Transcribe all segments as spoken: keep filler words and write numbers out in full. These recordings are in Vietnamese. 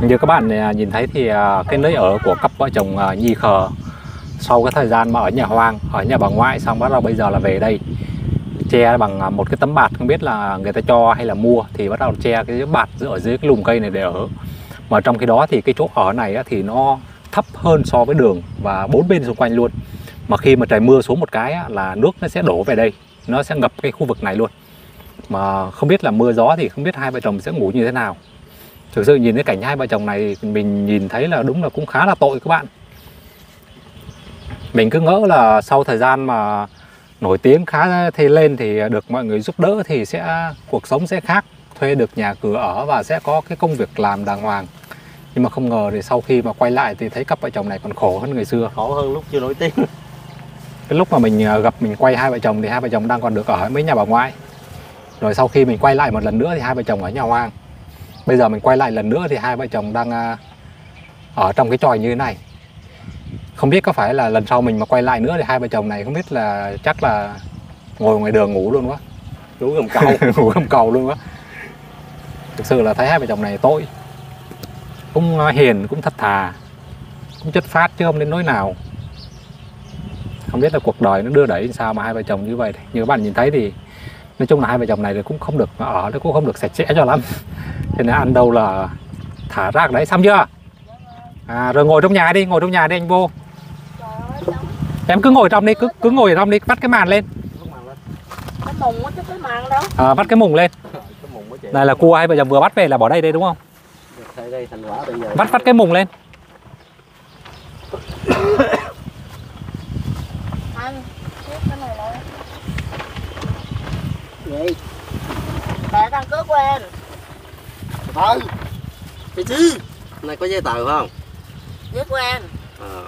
Như các bạn nhìn thấy thì cái nơi ở của cặp vợ chồng Nhi Khờ sau cái thời gian mà ở nhà hoang, ở nhà bà ngoại xong bắt đầu bây giờ là về đây che bằng một cái tấm bạt, không biết là người ta cho hay là mua, thì bắt đầu che cái bạt ở dưới cái lùm cây này để ở. Mà trong khi đó thì cái chỗ ở này thì nó thấp hơn so với đường và bốn bên xung quanh luôn. Mà khi mà trời mưa xuống một cái là nước nó sẽ đổ về đây, nó sẽ ngập cái khu vực này luôn. Mà không biết là mưa gió thì không biết hai vợ chồng sẽ ngủ như thế nào. Thực sự nhìn cái cảnh hai vợ chồng này mình nhìn thấy là đúng là cũng khá là tội các bạn. Mình cứ ngỡ là sau thời gian mà nổi tiếng khá thế lên thì được mọi người giúp đỡ thì sẽ cuộc sống sẽ khác, thuê được nhà cửa ở và sẽ có cái công việc làm đàng hoàng. Nhưng mà không ngờ thì sau khi mà quay lại thì thấy cặp vợ chồng này còn khổ hơn ngày xưa, khổ hơn lúc chưa nổi tiếng. Cái lúc mà mình gặp, mình quay hai vợ chồng thì hai vợ chồng đang còn được ở mấy nhà bà ngoại. Rồi sau khi mình quay lại một lần nữa thì hai vợ chồng ở nhà hoang. Bây giờ mình quay lại lần nữa thì hai vợ chồng đang ở trong cái chòi như thế này. Không biết có phải là lần sau mình mà quay lại nữa thì hai vợ chồng này không biết là chắc là ngồi ngoài đường ngủ luôn quá, ngủ gầm cầu ngủ gầm cầu luôn quá. Thực sự là thấy hai vợ chồng này tội, cũng hiền, cũng thật thà, cũng chất phát chứ không đến nỗi nào. Không biết là cuộc đời nó đưa đẩy sao mà hai vợ chồng như vậy. Như các bạn nhìn thấy thì nói chung là hai vợ chồng này thì cũng không được ở, nó cũng không được sạch sẽ cho lắm. Thế nên ăn đâu là thả rác đấy, xong chưa? À, rồi ngồi trong nhà đi, ngồi trong nhà đi anh vô. Em cứ ngồi trong đi, cứ cứ ngồi ở trong đi, vắt cái màn lên. Cái mùng á chứ cái màn đâu. À, vắt cái mùng lên. Này là cua hai vợ chồng vừa bắt về là bỏ đây đây đúng không? Vắt vắt cái mùng lên. Vậy. Mẹ căn cước của em. Thôi. Cái chứ. Này có giấy tờ không? Giấy của em. Ờ.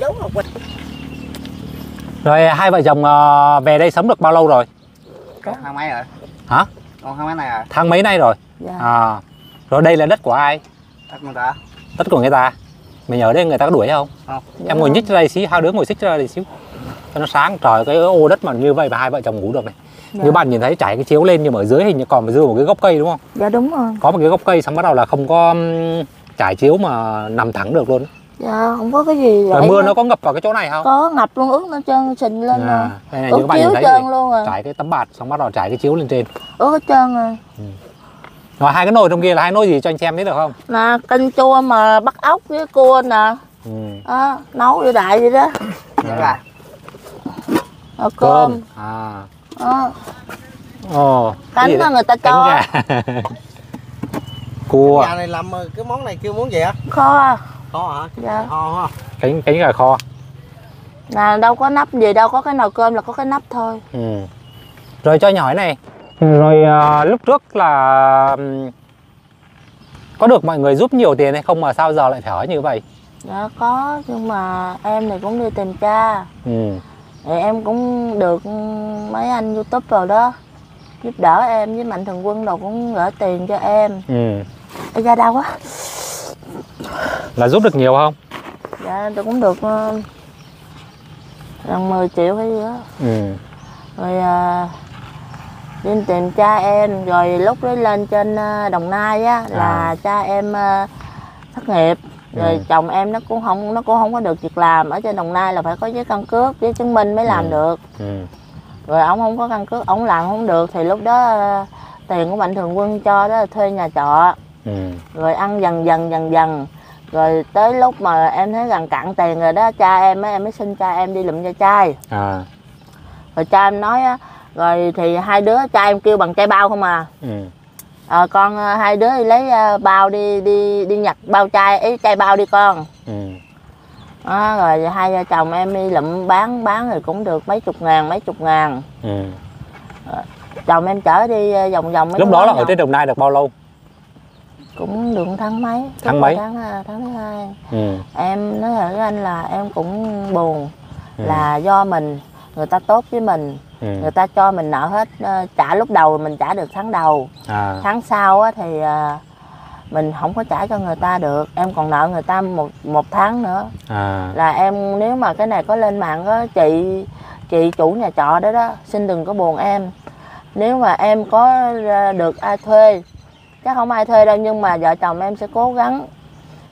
Dấu vào quỳnh. Rồi hai vợ chồng về đây sống được bao lâu rồi? Có tháng mấy rồi? Hả? Còn tháng mấy này rồi? Tháng mấy nay rồi? Dạ. À. Rồi đây là đất của ai? Đất của người ta. Đất của người ta. Mình ở đây người ta có đuổi không? Không. Em ngồi nhích ra đây xíu, hai đứa ngồi xích ra đây xíu cho nó sáng. Trời, cái ô đất mà như vậy mà hai vợ chồng ngủ được này. Dạ. Như bạn nhìn thấy trải cái chiếu lên nhưng mà ở dưới hình như còn phải dư một cái gốc cây đúng không? Dạ đúng rồi. Có một cái gốc cây xong bắt đầu là không có trải chiếu mà nằm thẳng được luôn. Dạ, không có cái gì vậy. Rồi mưa nó có ngập vào cái chỗ này không? Có ngập luôn, ướt nó trơn sình lên rồi. À, đây này như các bạn nhìn thấy trơn luôn rồi. Trải cái tấm bạt xong bắt đầu trải cái chiếu lên trên. Ướt hết trơn rồi. Ừ. Rồi hai cái nồi trong kia là hai nồi gì cho anh xem thấy được không? Là canh chua mà bắt ốc với cua nè. Ừ. À, nấu vô đại vậy đó. À. Rồi cơm. À. À. Ồ, cánh đó người ta cho. Cua. Nhà này làm cái món này kêu món gì á? Kho. Kho hả? Dạ. Kho. Cánh cánh gà kho. Là đâu có nắp gì đâu, có cái nồi cơm là có cái nắp thôi. Ừ. Rồi cho nhỏ này. Rồi à, lúc trước là có được mọi người giúp nhiều tiền hay không mà sao giờ lại phải hỏi như vậy? Dạ có, nhưng mà em này cũng đi tìm cha. Ừ. Thì em cũng được mấy anh YouTube rồi đó giúp đỡ em, với Mạnh Thường Quân đồ cũng gửi tiền cho em. Ừ. Ê, da đau quá. Là giúp được nhiều không? Dạ cũng được gần mười triệu hay gì đó. Ừ. Rồi à, đi tìm cha em, rồi lúc đấy lên trên Đồng Nai á là à. Cha em thất nghiệp, rồi ừ. chồng em nó cũng không nó cũng không có được việc làm ở trên Đồng Nai, là phải có giấy căn cước giấy chứng minh mới làm ừ. được. Ừ. Rồi ổng không có căn cước, ổng làm không được thì lúc đó tiền của Mạnh Thường Quân cho đó là thuê nhà trọ. Ừ. Rồi ăn dần dần dần dần rồi tới lúc mà em thấy gần cạn tiền rồi đó, cha em á em mới xin cha em đi lụm da chai. À. Rồi cha em nói á, rồi thì hai đứa cha em kêu bằng chai bao không à. Ừ. À, con hai đứa đi lấy bao đi đi đi nhặt bao chai ấy chai bao đi con. Ừ. À, rồi hai vợ chồng em đi lụm bán bán rồi cũng được mấy chục ngàn mấy chục ngàn. Ừ. À, chồng em chở đi vòng vòng mấy lúc đó là ở trên Đồng Nai được bao lâu? Cũng được tháng mấy tháng mấy tháng tháng hai. Ừ. Em nói với anh là em cũng buồn. Ừ. Là do mình người ta tốt với mình. Ừ. Người ta cho mình nợ hết, trả lúc đầu mình trả được tháng đầu. À. Tháng sau á, thì mình không có trả cho người ta được, em còn nợ người ta một một tháng nữa. À. Là em nếu mà cái này có lên mạng đó, chị chị chủ nhà trọ đó đó xin đừng có buồn em. Nếu mà em có được ai thuê, chắc không ai thuê đâu, nhưng mà vợ chồng em sẽ cố gắng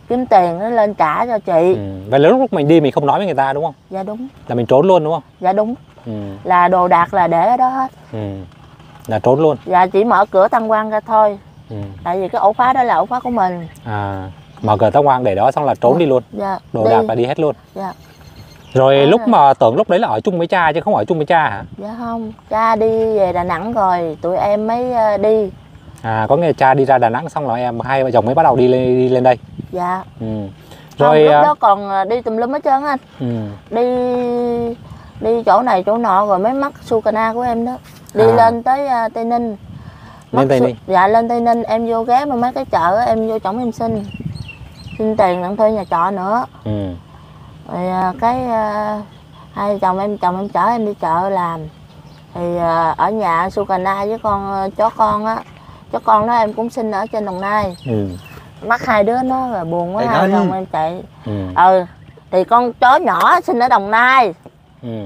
kiếm tiền nó lên trả cho chị. Ừ. Vậy lúc lúc mình đi mình không nói với người ta đúng không? Dạ đúng. Là mình trốn luôn đúng không? Dạ đúng. Ừ. Là đồ đạc là để ở đó hết. Ừ. Là trốn luôn. Dạ chỉ mở cửa tam quan ra thôi. Ừ. Tại vì cái ổ khóa đó là ổ khóa của mình. À, mở cửa tam quan để đó xong là trốn. Ừ. Đi luôn. Dạ. Đồ đi. Đạc là đi hết luôn. Dạ. Rồi đó lúc là... mà tưởng lúc đấy là ở chung với cha chứ không ở chung với cha hả? Dạ không, cha đi về Đà Nẵng rồi tụi em mới đi. À, có nghe cha đi ra Đà Nẵng xong rồi em hai vợ chồng mới bắt đầu đi lên, đi lên đây. Dạ. Ừ. Rồi không, lúc đó còn đi tùm lum hết trơn anh. Ừ. Đi đi chỗ này chỗ nọ rồi mới mắc Sukana của em đó. Đi à. Lên tới uh, Tây Ninh. Mắc lên Tây Ninh. Dạ lên Tây Ninh em vô ghé mà mấy cái chợ đó, em vô chổng em xin. Xin tiền đặng thuê nhà trọ nữa. Ừ. Rồi uh, cái uh, hai chồng em chồng em chở em đi chợ làm. Thì uh, ở nhà Sukana với con chó con á. Chó con đó em cũng xin ở trên Đồng Nai. Ừ. Mắc hai đứa nó rồi buồn quá hai chồng em chạy. Ừ. Ừ thì con chó nhỏ sinh ở Đồng Nai. Ừ.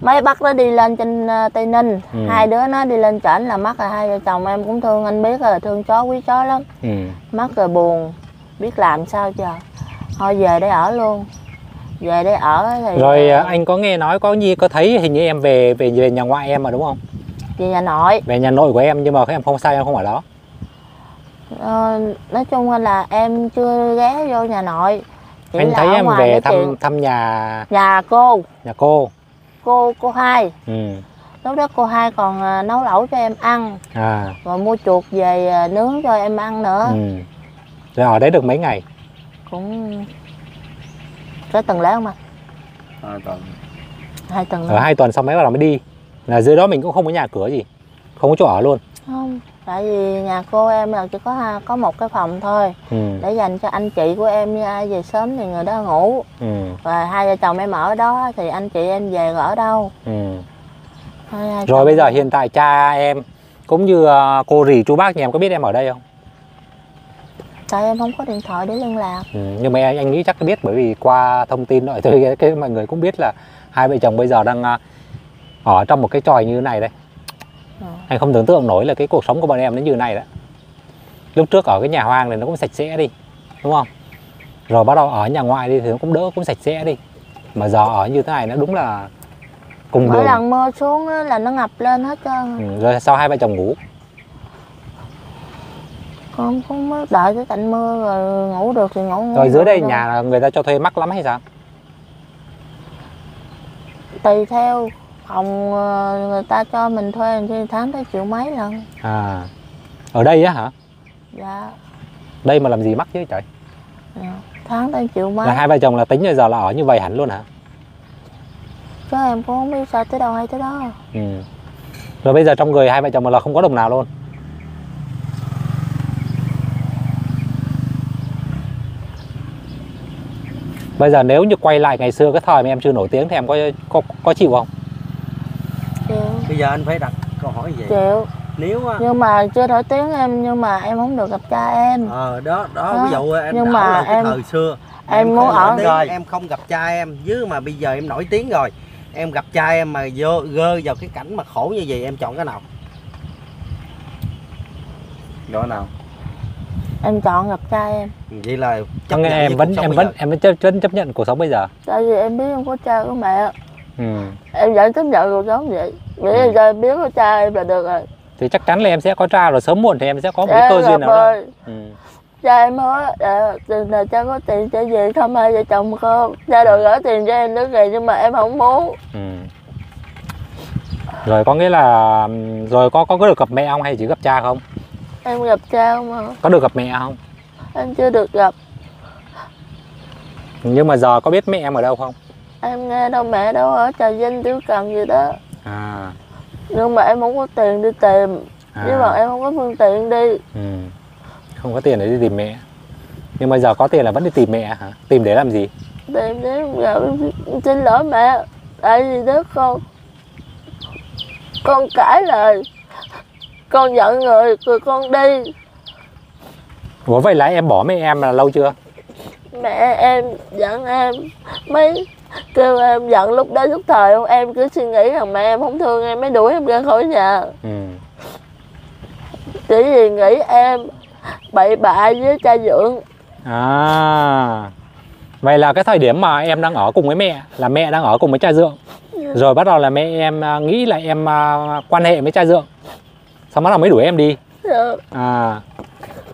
Mấy bác nó đi lên trên Tây Ninh. Ừ. Hai đứa nó đi lên trển là mắc rồi hai vợ chồng em cũng thương, anh biết rồi, thương chó quý chó lắm. Ừ. Mắc rồi buồn, biết làm sao giờ, thôi về để ở luôn. Về để ở thì rồi là... anh có nghe nói có gì có thấy hình như em về về về nhà ngoại em mà đúng không? Về nhà nội. Về nhà nội của em nhưng mà em không sao, em không ở đó. Ờ, nói chung là em chưa ghé vô nhà nội. Chỉ anh thấy em về thăm chuyện... thăm nhà nhà cô nhà cô cô cô hai. Ừ. Lúc đó cô hai còn nấu lẩu cho em ăn. À. Rồi mua chuột về nướng cho em ăn nữa. Ừ. Rồi ở đấy được mấy ngày? Cũng cái tuần lễ không anh? Hai tuần. Hai tuần. Ở hai tuần xong mấy bắt đầu mới đi. Là dưới đó mình cũng không có nhà cửa gì, không có chỗ ở luôn. Không. Tại vì nhà cô em là chỉ có có một cái phòng thôi. Ừ. Để dành cho anh chị của em, như ai về sớm thì người đó ngủ. Ừ. Và hai vợ chồng em ở đó thì anh chị em về ở đâu. Ừ. Rồi chồng... bây giờ hiện tại cha em cũng như cô rì chú bác nhà em có biết em ở đây không? Tại em không có điện thoại để liên lạc. Ừ. Nhưng mà anh nghĩ chắc biết, bởi vì qua thông tin rồi thì cái, cái mọi người cũng biết là hai vợ chồng bây giờ đang ở trong một cái chòi như thế này đây. Anh không tưởng tượng nổi là cái cuộc sống của bọn em nó như này đó. Lúc trước ở cái nhà hoang này nó cũng sạch sẽ đi, đúng không? Rồi bắt đầu ở nhà ngoại đi thì nó cũng đỡ, cũng sạch sẽ đi. Mà giờ ở như thế này nó đúng là cùng đường. Mỗi lần mưa xuống là nó ngập lên hết trơn. Ừ, rồi sau hai vợ chồng ngủ? Con cũng mới đợi tới tạnh mưa rồi ngủ được thì ngủ. Rồi dưới đây nhà đâu. Người ta cho thuê mắc lắm hay sao? Tùy theo phòng người ta cho mình thuê thì tháng tới triệu mấy lần. À, ở đây á hả? Dạ. Đây mà làm gì mắc chứ trời. À, tháng tới triệu mấy. Là hai vợ chồng là tính giờ là ở như vậy hẳn luôn hả? Chứ em cũng không biết sao tới đâu hay tới đó. Ừ. Rồi bây giờ trong người hai vợ chồng là không có đồng nào luôn. Bây giờ nếu như quay lại ngày xưa cái thời mà em chưa nổi tiếng thì em có có, có chịu không? Bây giờ anh phải đặt câu hỏi vậy. Chịu. Nếu nhưng mà chưa nổi tiếng em, nhưng mà em không được gặp cha em. Ờ đó, đó, đó. Ví dụ em nhưng mà em, thời xưa em, em muốn ở rồi em không gặp cha em, chứ mà bây giờ em nổi tiếng rồi, em gặp cha em mà vô gơ vào cái cảnh mà khổ như vậy, em chọn cái nào? Đó nào? Em chọn gặp cha em. Vậy là chấp nghe em vẫn em vẫn em vẫn chấp, chấp nhận cuộc sống bây giờ. Tại vì em biết không có cha có mẹ. Ừ. Em vẫn chấp nhận cuộc sống vậy. Bây giờ em biết có cha em là được rồi. Thì chắc chắn là em sẽ có cha rồi, sớm muộn thì em sẽ có một cái cơ duyên nào đó. Ừ. Cha em hứa chừng nào cha có tiền cha về thăm hai vợ chồng con. Cha đòi gửi tiền cho em nữa kìa nhưng mà em không muốn. Ừ. Rồi có nghĩa là rồi có có được gặp mẹ không hay chỉ gặp cha không? Em gặp cha không ạ? Có được gặp mẹ không? Em chưa được gặp. Nhưng mà giờ có biết mẹ em ở đâu không? Em nghe đâu mẹ đâu ở Trà Vinh, Tiểu Cần gì đó. À. Nhưng mà em không có tiền đi tìm. À. Nhưng mà em không có phương tiện đi. Ừ. Không có tiền để đi tìm mẹ. Nhưng mà giờ có tiền là vẫn đi tìm mẹ hả? Tìm để làm gì? Tìm để xin lỗi mẹ. Tại vì đó con Con cãi lời, con giận người rồi con đi. Ủa vậy là em bỏ mẹ em là lâu chưa? Mẹ em giận em mấy, kêu em giận lúc đó lúc thời không, em cứ suy nghĩ rằng mẹ em không thương em mới đuổi em ra khỏi nhà. Ừ. chỉ vì nghĩ em bậy bạ với cha dưỡng. À, vậy là cái thời điểm mà em đang ở cùng với mẹ là mẹ đang ở cùng với cha dưỡng. Dạ. Rồi bắt đầu là mẹ em nghĩ là em quan hệ với cha dưỡng, xong bắt đầu mới đuổi em đi. Dạ. À,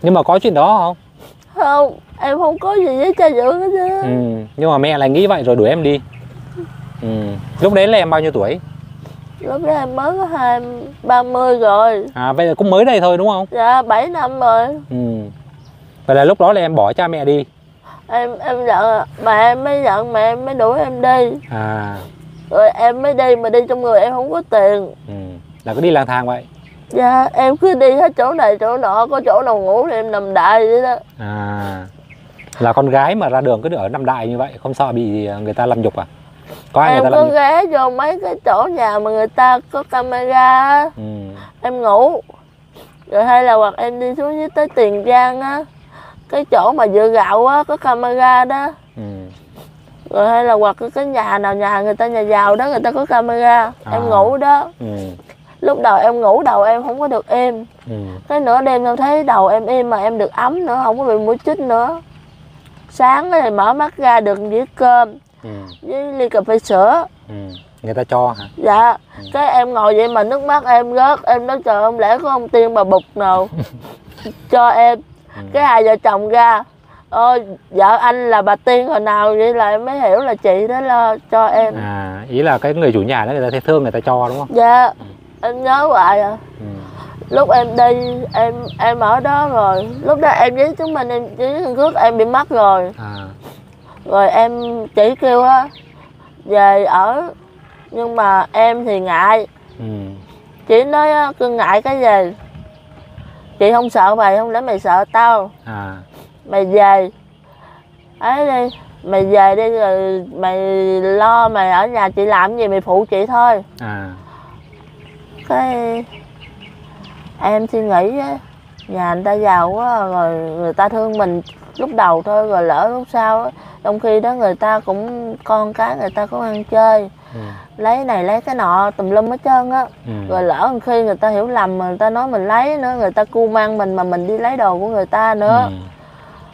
nhưng mà có chuyện đó không? Không, em không có gì với cha dưỡng hết chứ. Ừ, nhưng mà mẹ lại nghĩ vậy rồi đuổi em đi. Ừ. Lúc đấy là em bao nhiêu tuổi? Lúc đấy em mới có hai ba mươi rồi. À, vậy là cũng mới đây thôi đúng không? Dạ, bảy năm rồi. Ừ. Vậy là lúc đó là em bỏ cha mẹ đi. Em em giận, mà em mới giận, mà em mới đuổi em đi. À. Rồi em mới đi, mà đi trong người em không có tiền. Ừ. Là cứ đi lang thang vậy? Dạ, em cứ đi hết chỗ này chỗ nọ, có chỗ nào ngủ thì em nằm đại vậy đó. À. Là con gái mà ra đường cứ ở nằm đại như vậy, không sợ bị người ta làm nhục à? Có ai em người ta có làm... ghé vô mấy cái chỗ nhà mà người ta có camera. Ừ. Em ngủ. Rồi hay là hoặc em đi xuống dưới tới Tiền Giang á, cái chỗ mà dựa gạo á, có camera đó. Ừ. Rồi hay là hoặc cái nhà nào nhà người ta nhà giàu đó, người ta có camera. À. Em ngủ đó. Ừ. Lúc đầu em ngủ đầu em không có được êm. Ừ. Cái nửa đêm em thấy đầu em êm mà em được ấm nữa, không có bị mũi chích nữa. Sáng thì mở mắt ra được dĩa cơm. Ừ. Với ly cà phê sữa. Ừ. Người ta cho hả? Dạ. Ừ. Cái em ngồi vậy mà nước mắt em rớt. Em nói trời ông lẽ có ông tiên bà bục nào cho em. Ừ. Cái hai vợ chồng ra, ôi vợ anh là bà tiên hồi nào vậy, là em mới hiểu là chị đó lo cho em. À, ý là cái người chủ nhà đó người ta thấy thương người ta cho đúng không? Dạ. Ừ. Em nhớ hoài à. Ừ. Lúc em đi em em ở đó rồi, lúc đó em với chúng mình em với thằng cướp em bị mất rồi. À. Rồi em chỉ kêu á về ở, nhưng mà em thì ngại. Ừ. Chỉ nói á, cứ ngại cái về chị không sợ mày, không lẽ mày sợ tao. À. Mày về ấy đi, mày về đi, rồi mày lo mày ở nhà chị làm gì mày phụ chị thôi. À. Cái em suy nghĩ á, nhà người ta giàu quá rồi người ta thương mình lúc đầu thôi, rồi lỡ lúc sau á, trong khi đó người ta cũng con cái người ta cũng ăn chơi. Ừ. Lấy này lấy cái nọ tùm lum hết trơn á. Ừ. Rồi lỡ khi người ta hiểu lầm mà người ta nói mình lấy nữa, người ta cu mang mình mà mình đi lấy đồ của người ta nữa. Ừ.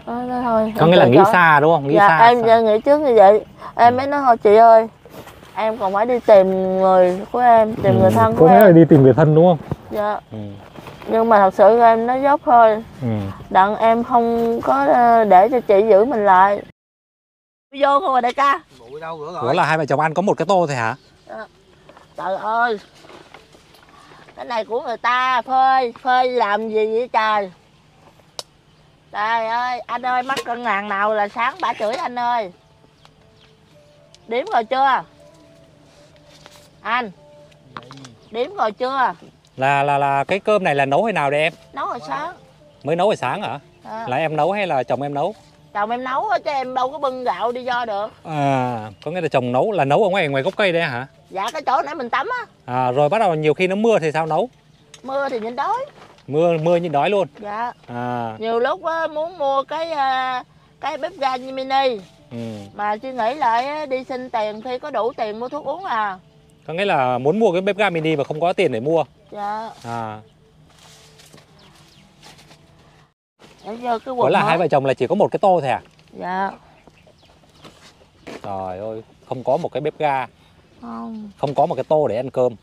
Đó, đó thôi. Có nghĩa là nghĩ chỗ... xa đúng không? Nghĩ dạ, xa, em xa. Nghĩ trước như vậy em mới nói thôi chị ơi, em còn phải đi tìm người của em, tìm ừ. người thân của em. Có nghĩa là đi tìm người thân đúng không? Dạ. Ừ. Nhưng mà thật sự em nói dốc thôi. Ừ. Đặng em không có để cho chị giữ mình lại. Vô không rồi đại ca? Đâu, rồi. Ủa là hai vợ chồng ăn có một cái tô thôi hả? À, trời ơi, cái này của người ta phơi, phơi làm gì vậy trời? Trời ơi, anh ơi mắc cân ngàn nào là sáng bả chửi anh ơi. Điểm rồi chưa? Anh, điểm rồi chưa? Là là là cái cơm này là nấu hồi nào đây em? Nấu hồi sáng. Mới nấu hồi sáng hả? À. Là em nấu hay là chồng em nấu? Chồng em nấu chứ em đâu có bưng gạo đi do được. À, có nghĩa là chồng nấu là nấu ở ngoài ngoài gốc cây đây hả? Dạ, cái chỗ nãy mình tắm á. À, rồi bắt đầu nhiều khi nó mưa thì sao nấu? Mưa thì nhịn đói. Mưa mưa nhịn đói luôn. Dạ. À. Nhiều lúc á, muốn mua cái cái bếp ga mini. Ừ. Mà suy nghĩ lại đi xin tiền khi có đủ tiền mua thuốc uống à. Có nghĩa là muốn mua cái bếp ga mini mà không có tiền để mua. Dạ. À. Ủa là hai vợ chồng là chỉ có một cái tô thôi à? Dạ. Trời ơi, không có một cái bếp ga. Không. Không có một cái tô để ăn cơm.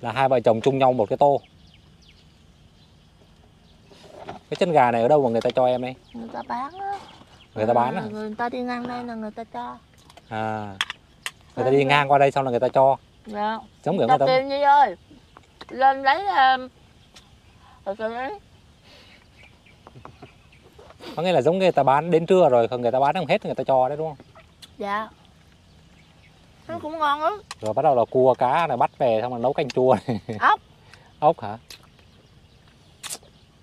Là hai vợ chồng chung nhau một cái tô. Cái chân gà này ở đâu mà người ta cho em đây? Người ta bán á. Người ta bán à? Người ta đi ngang đây là người ta cho. À. Người ta đi ngang qua đây xong là người ta cho. Dạ. Giống kiểu người ta tìm Nhi ơi. Lên lấy em. Rồi sao đấy? Có nghĩa là giống người ta bán đến trưa rồi, người ta bán không hết người ta cho đấy đúng không? Dạ. Nó cũng ngon lắm. Rồi bắt đầu là cua cá này bắt về xong là nấu canh chua này. Ốc. Ốc hả?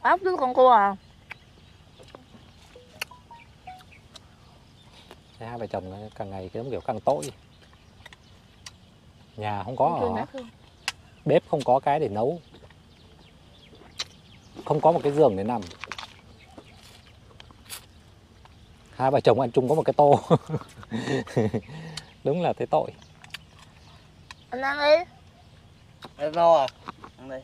Ốc với con cua à. Thế hai vợ chồng càng ngày giống kiểu càng tối. Nhà không có không ở, không? Bếp không có cái để nấu, không có một cái giường để nằm. Hai vợ chồng ăn chung có một cái tô. Đúng là thấy tội. Anh ăn đi. Ăn tô à? Ăn đi.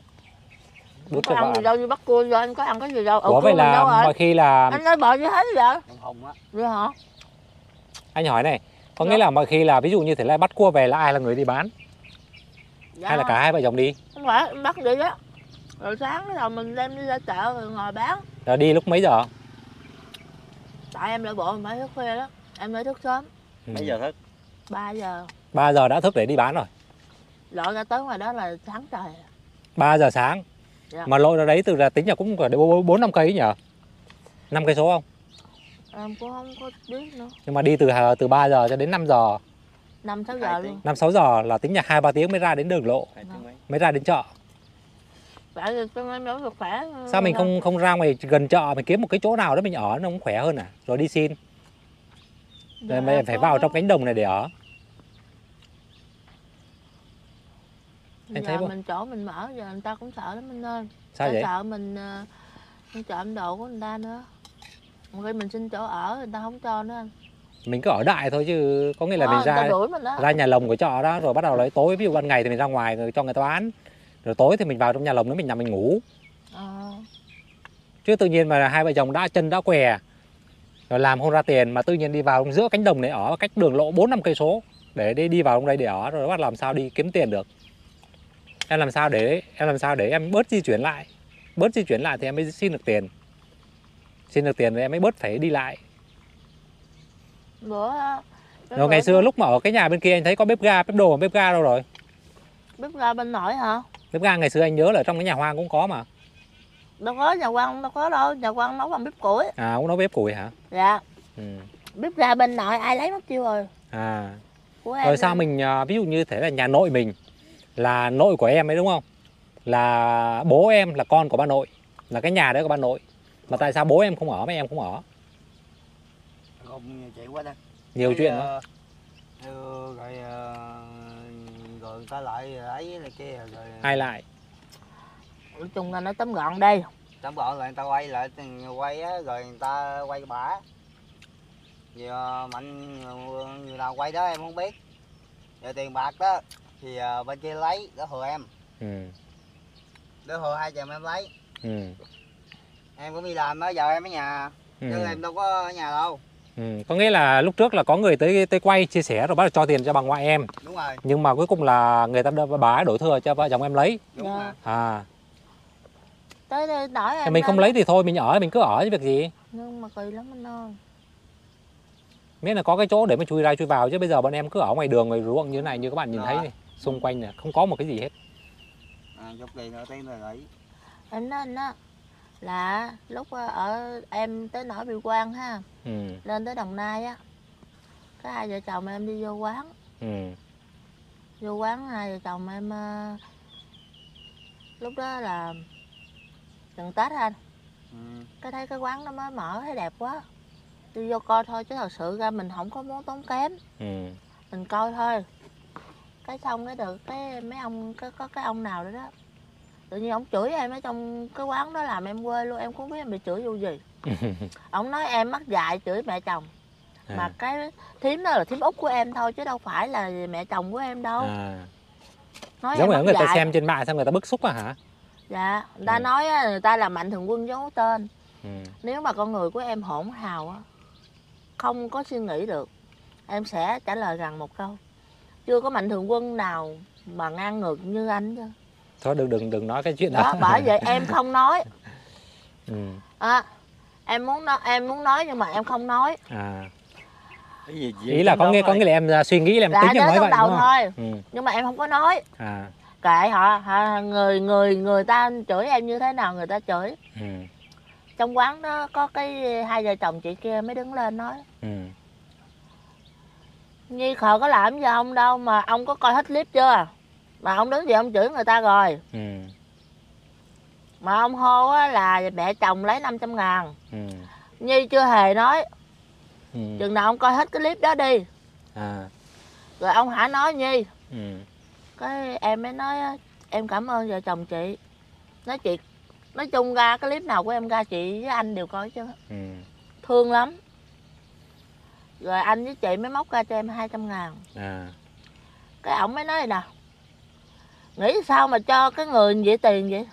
Không có ăn gì đâu, như bắt cua rồi anh có ăn cái gì đâu. Ủa vậy là mọi khi là... Anh nói bò như thế vậy? Hùng á. Vậy hả? Anh hỏi này, có nghĩa là mọi khi là ví dụ như thế là bắt cua về là ai là người đi bán? Dạ. Hay là cả hai vợ chồng đi? Không phải, bắt đi đó. Rồi sáng rồi mình đem đi ra chợ rồi ngồi bán. Rồi đi lúc mấy giờ? Tại em lại bộ mình phải thức khuya đó. Em mới thức sớm. Mấy ừ. giờ thức? ba giờ. ba giờ đã thức để đi bán rồi? Lội ra tới ngoài đó là sáng trời. ba giờ sáng? Dạ. Mà lội ra đấy từ là tính là cũng phải bốn năm cây ấy nhở? năm cây số không? Em cũng không có biết nữa. Nhưng mà đi từ từ ba giờ cho đến năm giờ. năm sáu giờ luôn. năm sáu giờ là tính là hai ba tiếng mới ra đến đường lộ. Mới ra đến chợ. Sao mình không không ra ngoài gần chợ mình kiếm một cái chỗ nào đó mình ở nó cũng khỏe hơn à? Rồi đi xin. Rồi mình phải vào trong cánh đồng này để ở. Anh thấy không? Mình chỗ mình mở giờ người ta cũng sợ lắm anh ơi. Sao vậy? Sợ mình mình trộm đồ của người ta nữa. Một khi mình xin chỗ ở người ta không cho nữa anh. Mình cứ ở đại thôi chứ có nghĩa là mình ra ra nhà lồng của chợ đó rồi bắt đầu lấy tối, ví dụ ban ngày thì mình ra ngoài rồi cho người ta bán. Rồi tối thì mình vào trong nhà lồng nữa mình nằm mình ngủ. Ờ. Chứ tự nhiên mà hai vợ chồng đã chân đã què rồi làm không ra tiền mà tự nhiên đi vào giữa cánh đồng này ở cách đường lộ bốn năm cây số để đi vào trong đây để ở rồi bắt làm sao đi kiếm tiền được. Em làm sao để em làm sao để em bớt di chuyển lại. Bớt di chuyển lại thì em mới xin được tiền. Xin được tiền thì em mới bớt phải đi lại. Bữa rồi ngày xưa lúc mà ở cái nhà bên kia anh thấy có bếp ga, bếp đồ, bếp ga đâu rồi? Bếp ga bên nội hả? Bếp ga ngày xưa anh nhớ là trong cái nhà Hoàng cũng có mà. Đâu có, nhà Hoàng đâu có đâu, nhà Hoàng nấu bằng bếp củi. À, cũng nấu bếp củi hả? Dạ. Ừ. Bếp ga bên nội ai lấy mất chiêu rồi. À. Rồi sao mình ví dụ như thế là nhà nội mình là nội của em ấy đúng không? Là bố em là con của ba nội, là cái nhà đấy của ba nội. Mà tại sao bố em không ở, mấy em không ở? Không chạy quá đây. Nhiều chuyện quá. Rồi rồi người ta lại ấy là kia rồi. Ai lại? Nói chung là nó tóm gọn đây. Tóm gọn rồi người ta quay lại quay á rồi người ta quay bả. Vì mạnh người nào quay đó em không biết. Rồi tiền bạc đó thì bên kia lấy đó thừa em. Ừ. Đó thừa hai chồng em lấy. Ừ. Em cũng đi làm đó giờ em ở nhà. Ừ. Nhưng em đâu có ở nhà đâu. Ừ. Có nghĩa là lúc trước là có người tới tới quay chia sẻ rồi bắt đầu cho tiền cho bà ngoại em. Đúng rồi. Nhưng mà cuối cùng là người ta bà đổi thừa cho vợ chồng em lấy. Đúng rồi. À. Tới đây đổi em. Mình không lấy thì thôi mình ở mình cứ ở chứ việc gì. Nhưng mà kỳ lắm anh ơi. Miễn là có cái chỗ để mà chui ra chui vào chứ bây giờ bọn em cứ ở ngoài đường ngoài ruộng như thế này như các bạn nhìn đó. Thấy này, xung quanh này không có một cái gì hết. À, dọc này nó tên là ấy. Anh đó, anh đó. Là lúc ở em tới nỗi bị quan ha, ừ. Lên tới Đồng Nai á, cái hai vợ chồng em đi vô quán, ừ. Vô quán hai vợ chồng em lúc đó là gần Tết anh, ừ. Cái thấy cái quán nó mới mở thấy đẹp quá, đi vô coi thôi chứ thật sự ra mình không có muốn tốn kém, ừ. Mình coi thôi, cái xong cái được cái mấy ông cái có cái ông nào đó đó. Tự nhiên ông chửi em ở trong cái quán đó làm em quê luôn, em cũng không biết em bị chửi vô gì. Ông nói em mắc dạy chửi mẹ chồng. À. Mà cái thím đó là thím út của em thôi chứ đâu phải là mẹ chồng của em đâu. À. Nói giống như người dạy. Ta xem trên mạng xong người ta bức xúc à hả? Dạ, người ta ừ. nói người ta là Mạnh Thường Quân giấu tên. Ừ. Nếu mà con người của em hỗn hào, không có suy nghĩ được, em sẽ trả lời rằng một câu. Chưa có Mạnh Thường Quân nào mà ngang ngược như anh chứ. Thôi đừng đừng đừng nói cái chuyện đó. Đó bởi vậy em không nói. Ừ. À, em muốn nói em muốn nói nhưng mà em không nói. À. Cái gì, gì ý là có nghe có nghĩa là em suy nghĩ là em tính em nói vậy đầu thôi. Ừ. Nhưng mà em không có nói. À. Kệ họ, họ người người người ta chửi em như thế nào người ta chửi. Ừ. Trong quán đó có cái hai vợ chồng chị kia mới đứng lên nói. Ừ. Nhi khờ có làm gì không đâu mà ông có coi hết clip chưa? Mà ông đứng gì ông chửi người ta rồi, ừ. Mà ông hô á là mẹ chồng lấy năm trăm ngàn, ừ. Nhi chưa hề nói, ừ. Chừng nào ông coi hết cái clip đó đi à. Rồi ông hả nói Nhi, ừ. Cái em mới nói em cảm ơn vợ chồng chị. Nói chị nói chung ra cái clip nào của em ra chị với anh đều coi chứ, ừ. Thương lắm. Rồi anh với chị mới móc ra cho em hai trăm ngàn à. Cái ổng mới nói nè, nghĩ sao mà cho cái người vậy tiền vậy?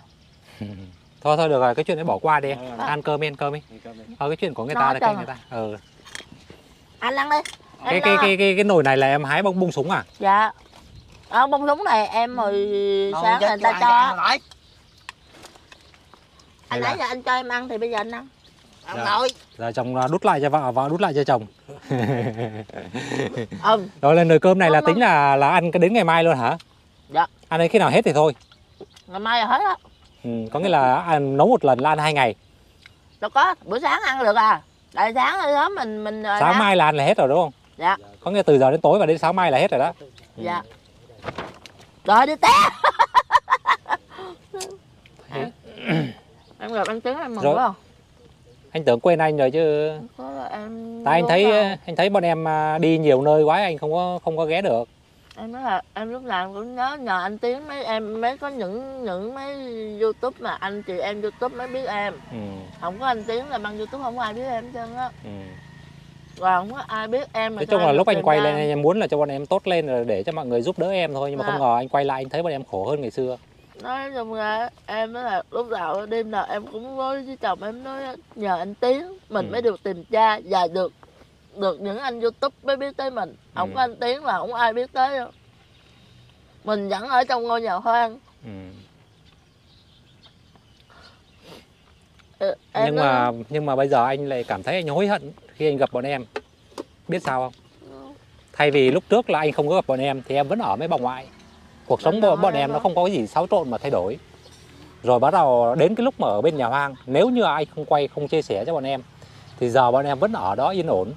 Thôi thôi được rồi, cái chuyện đấy bỏ qua đi. Ăn à. cơm ăn cơm đi. Ờ cái chuyện của người ta là cái người ta. Ừ. Anh ăn đi. Em cái cái cái cái cái nồi này là em hái bông bông súng à? Dạ. Ờ bông súng này em hồi sáng người ta cho. Anh nãy giờ anh cho em ăn thì bây giờ anh ăn. Ăn rồi. Giờ chồng đút lại cho vợ, vợ đút lại cho chồng. Ừ. Rồi lên nồi cơm này là tính là là ăn cái đến ngày mai luôn hả? Dạ. Ăn đến khi nào hết thì thôi. Ngày mai là hết á. Ừ, có nghĩa là ăn nấu một lần là ăn hai ngày. Đâu có, buổi sáng ăn được à? Tại sáng đó mình mình sáng ăn. Mai là ăn là hết rồi đúng không? Dạ. Có nghĩa từ giờ đến tối và đến sáng mai là hết rồi đó. Dạ. Rồi đi té. À. Em gặp anh Tiến em mừng không? Anh tưởng quên anh rồi chứ. Em tại anh thấy nào? Anh thấy bọn em đi nhiều nơi quá anh không có không có ghé được. Em nói là em lúc nào em cũng nhớ nhờ anh Tiến mấy em mới có những những mấy YouTube mà anh chị em YouTube mới biết em. Ừ. Không có anh Tiến là bằng YouTube không có ai biết em hết trơn á. Ừ. Và không có ai biết em. Nói chung là lúc anh quay lên em muốn là cho bọn em tốt lên rồi để cho mọi người giúp đỡ em thôi, nhưng mà à. Không ngờ anh quay lại anh thấy bọn em khổ hơn ngày xưa. Nói chung là em nói là lúc nào đêm nào em cũng nói với chồng em nói nhờ anh Tiến mình ừ. mới được tìm cha và được được những anh YouTube mới biết tới mình. Không ừ. có anh Tiến là không ai biết tới đâu. Mình vẫn ở trong ngôi nhà hoang. Ừ. Ừ, em nhưng mà nói... nhưng mà bây giờ anh lại cảm thấy anh hối hận khi anh gặp bọn em. Biết sao không? Ừ. Thay vì lúc trước là anh không có gặp bọn em thì em vẫn ở mấy bà ngoại. Cuộc sống của bọn em đó. Nó không có cái gì xáo trộn mà thay đổi. Rồi bắt đầu đến cái lúc mà ở bên nhà hoang, nếu như ai không quay, không chia sẻ cho bọn em thì giờ bọn em vẫn ở đó yên ổn.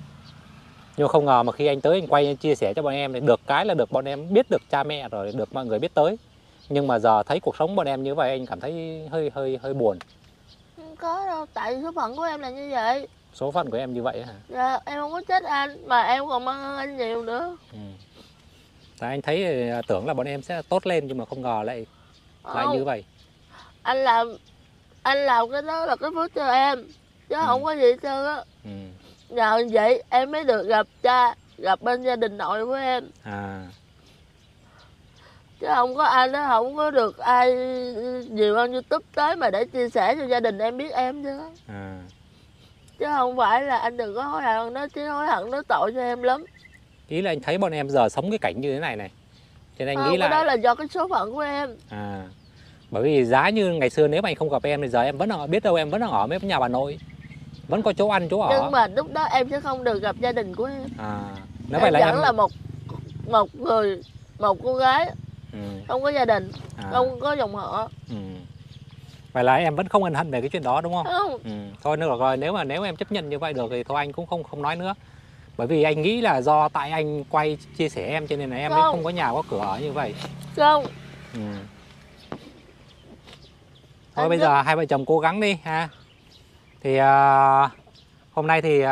Nhưng không ngờ mà khi anh tới anh quay anh chia sẻ cho bọn em thì được cái là được bọn em biết được cha mẹ rồi, được mọi người biết tới. Nhưng mà giờ thấy cuộc sống bọn em như vậy anh cảm thấy hơi hơi hơi buồn. Không có đâu, tại số phận của em là như vậy. Số phận của em như vậy hả? Dạ, em không có chết anh, mà em còn mang ơn anh nhiều nữa. Ừ. Tại anh thấy tưởng là bọn em sẽ tốt lên nhưng mà không ngờ lại lại không. Như vậy. Anh làm anh làm cái đó là cái phước cho em chứ ừ. không có gì trơn á. Ừ. Nhờ vậy em mới được gặp cha, gặp bên gia đình nội của em. À. Chứ không có ai đó không có được ai nhiều hơn YouTube tới mà để chia sẻ cho gia đình em biết em chứ. À. Chứ không phải là anh đừng có hối hận nó chứ hối hận nó tội cho em lắm. Ý là anh thấy bọn em giờ sống cái cảnh như thế này này cho nên anh không, nghĩ là đó là do cái số phận của em. À. Bởi vì giá như ngày xưa nếu mà anh không gặp em thì giờ em vẫn ở, biết đâu em vẫn ở mấy nhà bà nội. Vẫn có chỗ ăn, chỗ ở. Nhưng mà lúc đó em sẽ không được gặp gia đình của em. À. Nếu vậy là vẫn em... là một một người, một cô gái ừ. không có gia đình, à. không có dòng họ. Ừ. Vậy là em vẫn không ân hận về cái chuyện đó đúng không? Không. Ừ. Thôi được rồi, nếu mà nếu em chấp nhận như vậy được thì thôi anh cũng không không nói nữa. Bởi vì anh nghĩ là do tại anh quay chia sẻ em cho nên là em không. không có nhà có cửa ở như vậy. Không. Ừ. Thôi anh bây giờ hai vợ chồng cố gắng đi ha. Thì uh, hôm nay thì uh,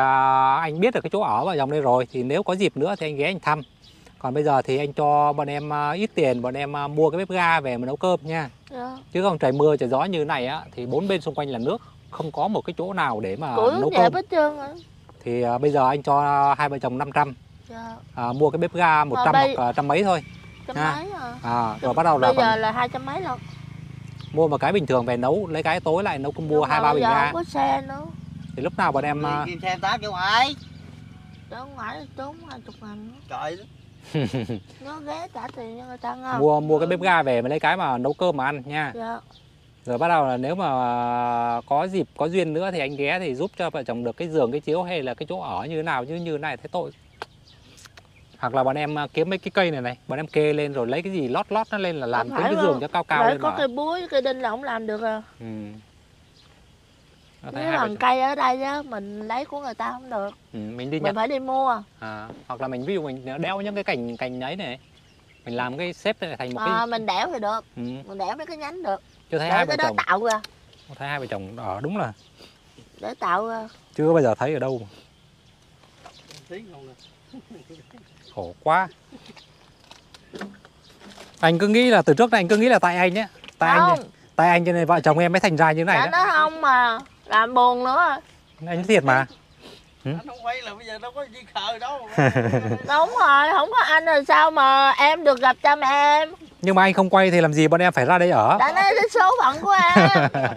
anh biết được cái chỗ ở vợ chồng đây rồi. Thì nếu có dịp nữa thì anh ghé anh thăm. Còn bây giờ thì anh cho bọn em uh, ít tiền, bọn em uh, mua cái bếp ga về mà nấu cơm nha. Yeah. Chứ không trời mưa trời gió như này á thì bốn bên xung quanh là nước, không có một cái chỗ nào để mà Củ nấu cơm. Thì uh, bây giờ anh cho uh, hai vợ chồng năm trăm. Yeah. Uh, mua cái bếp ga một trăm bây... hoặc uh, trăm mấy thôi. Trăm ha. Mấy à. À, rồi bắt đầu là bây giờ bằng... là hai trăm mấy luôn. Mua một cái bình thường về nấu, lấy cái tối lại nấu cũng mua hai ba bình ga. Không có xe nữa. Thì lúc nào bọn em kiếm xe tám chỗ ngoài. Chỗ ngoài tốn hai mươi ngàn. Trời. Nó ghé trả tiền cho người ta ngon. Mua mua cái bếp ga về mà lấy cái mà nấu cơm mà ăn nha. Dạ. Rồi bắt đầu là nếu mà có dịp có duyên nữa thì anh ghé thì giúp cho vợ chồng được cái giường, cái chiếu hay là cái chỗ ở như thế nào chứ như thế này thấy tội. Hoặc là bọn em kiếm mấy cái cây này này, bọn em kê lên rồi lấy cái gì lót lót nó lên là làm cái giường không? Cho cao cao để lên có mà. Cây búi, cây đinh là không làm được à. Ừ. Nếu bằng cây ở đây á, mình lấy của người ta không được. Ừ, mình đi mình phải đi mua. À, hoặc là mình ví dụ mình đeo những cái cành cành ấy này, mình làm cái xếp này thành một cái. À, mình đẽo thì được, ừ. mình đẽo mấy cái nhánh được. Chưa thấy để hai vợ chồng. Tạo ra. Thấy hai vợ chồng ở đúng là. Để tạo ra. Chưa bao giờ thấy ở đâu. Khổ quá. Anh cứ nghĩ là từ trước này anh cứ nghĩ là tại anh ấy. Tại không. Anh tại anh cho nên vợ chồng em mới thành ra như thế này. Nó không mà làm buồn nữa. Anh thiệt mà. Anh không quay là bây giờ đâu có Nhi khờ đâu. Đúng rồi, không có anh rồi sao mà em được gặp chăm em. Nhưng mà anh không quay thì làm gì bọn em phải ra đây ở. Đã nói cái số phận của em.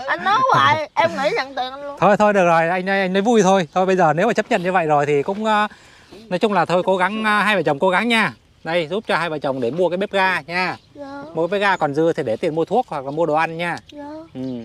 Anh nói hoài, em nghĩ nhận tiền anh luôn. Thôi thôi được rồi, anh anh nói vui thôi. Thôi bây giờ nếu mà chấp nhận như vậy rồi thì cũng nói chung là thôi cố gắng, hai vợ chồng cố gắng nha. Đây giúp cho hai vợ chồng để mua cái bếp ga nha. Dạ. Mua cái bếp ga còn dư thì để tiền mua thuốc hoặc là mua đồ ăn nha. Dạ. Ừ.